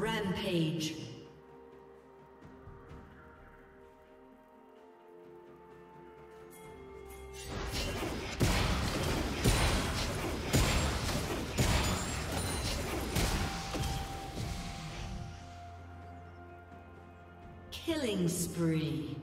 Rampage. Killing spree.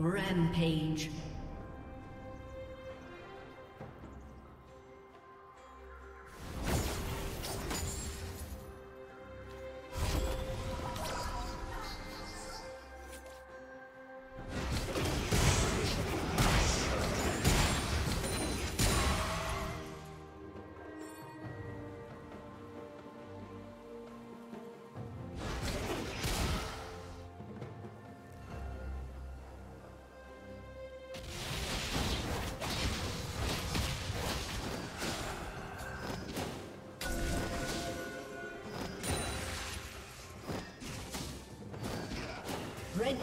Rampage. Red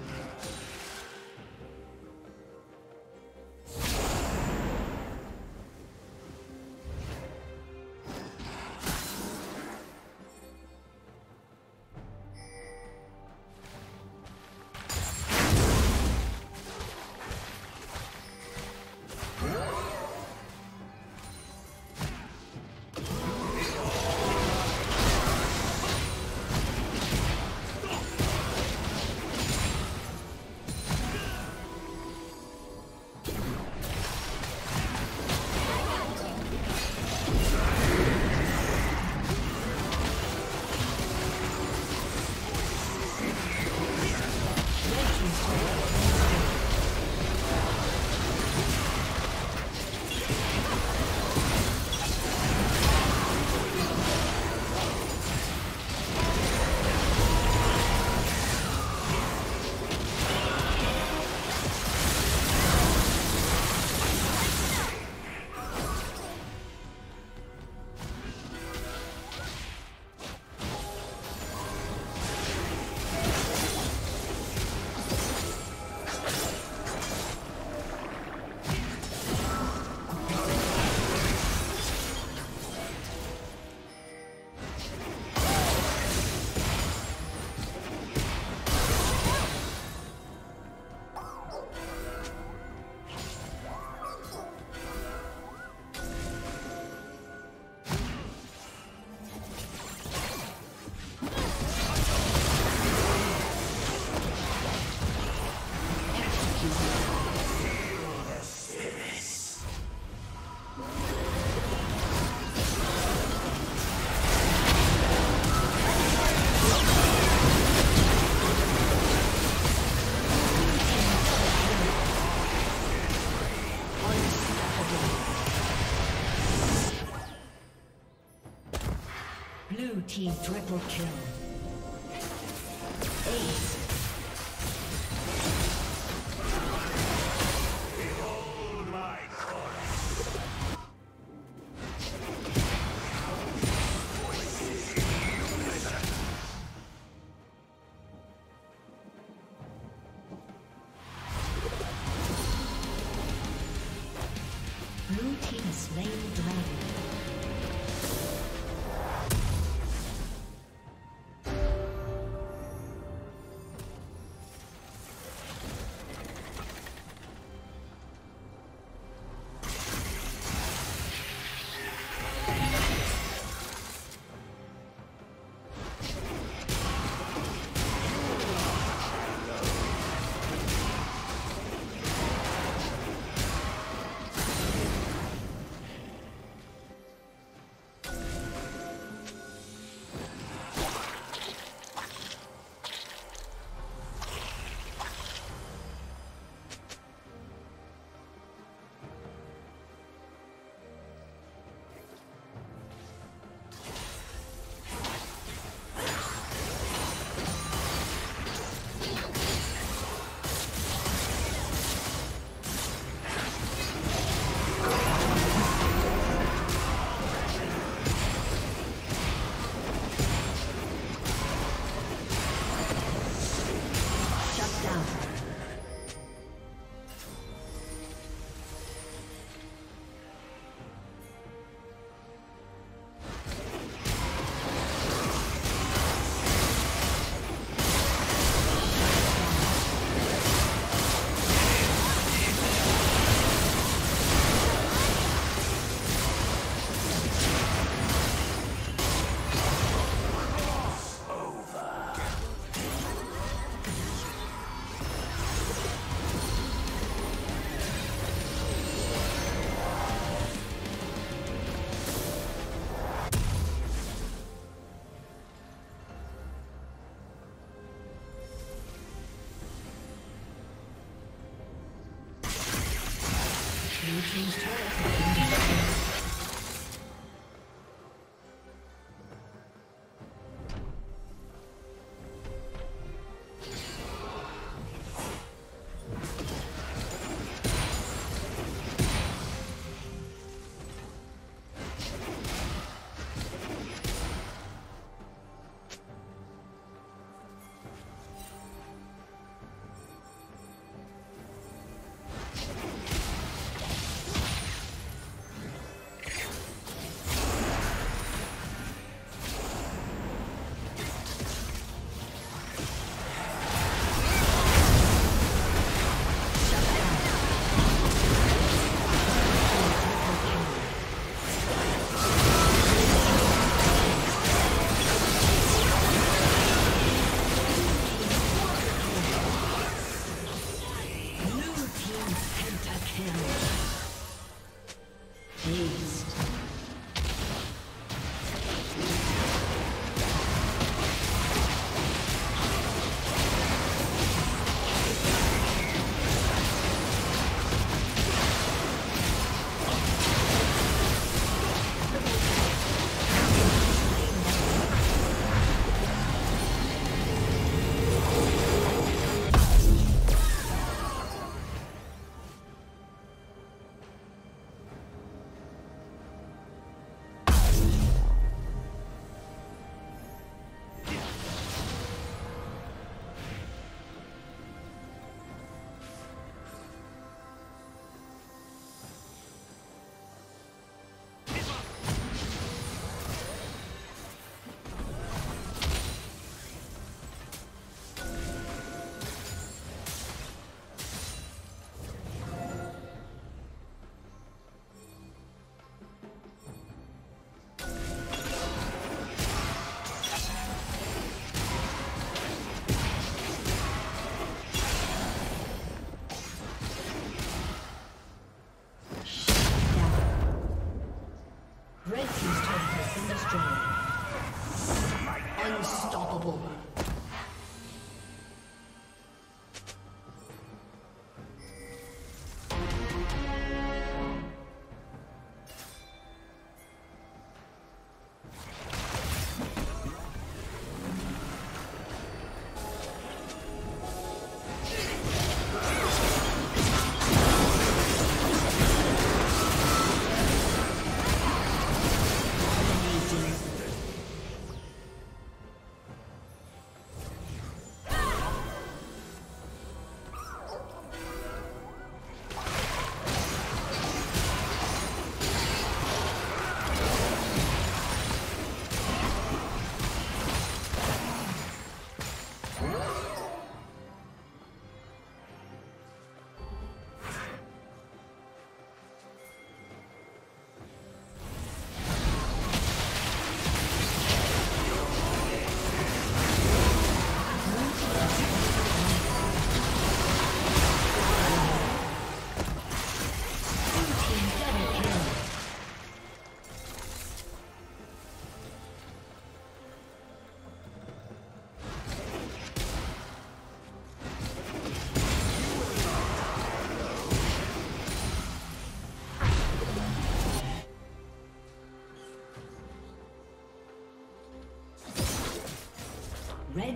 Blue team triple kill. Ace.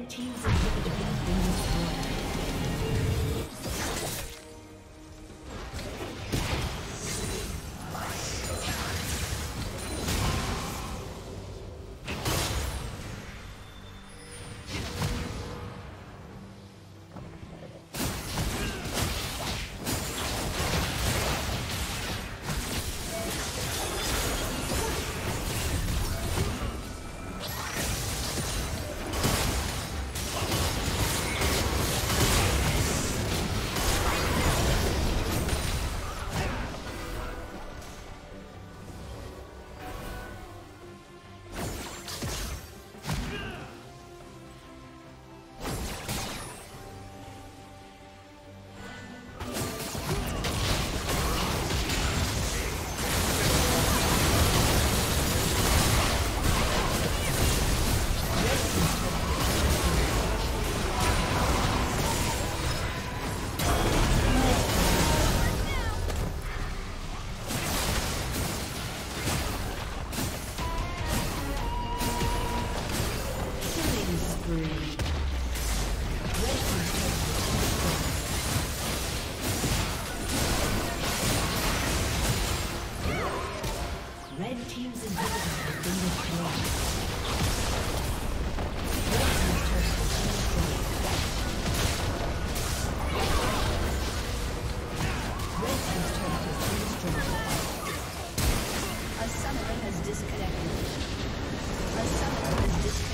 Red team's inhibitor has been destroyed. A summoner has disconnected.